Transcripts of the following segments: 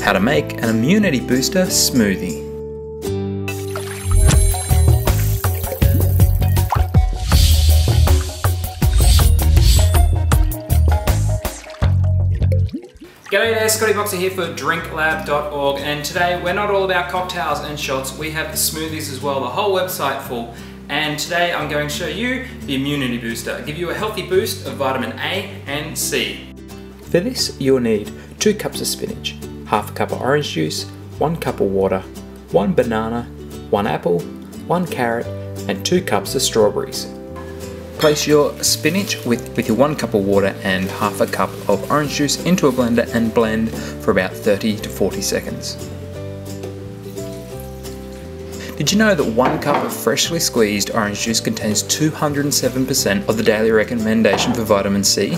how to make an immunity booster smoothie. G'day there, Scotty Boxa here for drinklab.org, and today we're not all about cocktails and shots, we have the smoothies as well, the whole website full. And today I'm going to show you the immunity booster. I'll give you a healthy boost of vitamin A and C. For this you'll need 2 cups of spinach, half a cup of orange juice, 1 cup of water, 1 banana, 1 apple, 1 carrot and 2 cups of strawberries. Place your spinach with your 1 cup of water and half a cup of orange juice into a blender and blend for about 30 to 40 seconds. Did you know that 1 cup of freshly squeezed orange juice contains 207% of the daily recommendation for vitamin C?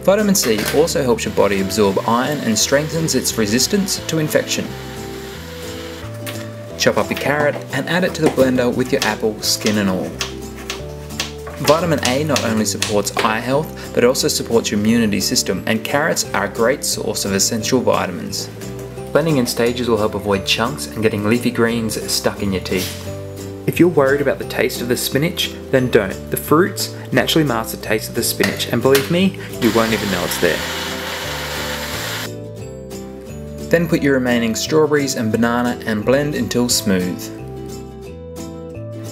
Vitamin C also helps your body absorb iron and strengthens its resistance to infection. Chop up your carrot and add it to the blender with your apple, skin and all. Vitamin A not only supports eye health, but also supports your immunity system, and carrots are a great source of essential vitamins. Blending in stages will help avoid chunks and getting leafy greens stuck in your teeth. If you're worried about the taste of the spinach, then don't. The fruits naturally mask the taste of the spinach, and believe me, you won't even know it's there. Then put your remaining strawberries and banana and blend until smooth.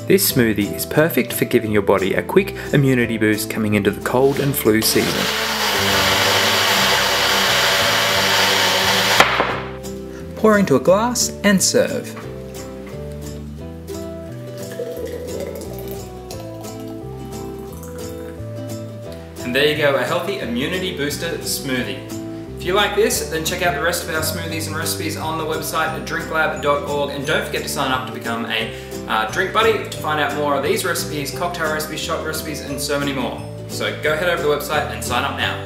This smoothie is perfect for giving your body a quick immunity boost coming into the cold and flu season. Pour into a glass and serve. And there you go, a healthy immunity booster smoothie. If you like this, then check out the rest of our smoothies and recipes on the website at drinklab.org, and don't forget to sign up to become a drink buddy to find out more of these recipes, cocktail recipes, shot recipes and so many more. So go head over to the website and sign up now.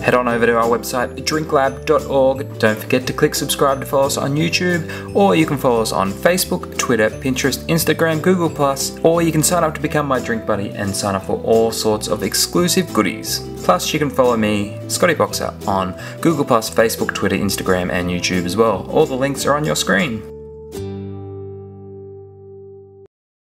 Head on over to our website, drinklab.org. Don't forget to click subscribe to follow us on YouTube, or you can follow us on Facebook, Twitter, Pinterest, Instagram, Google+, or you can sign up to become my drink buddy and sign up for all sorts of exclusive goodies. Plus, you can follow me, Scotty Boxa, on Google+, Facebook, Twitter, Instagram, and YouTube as well. All the links are on your screen.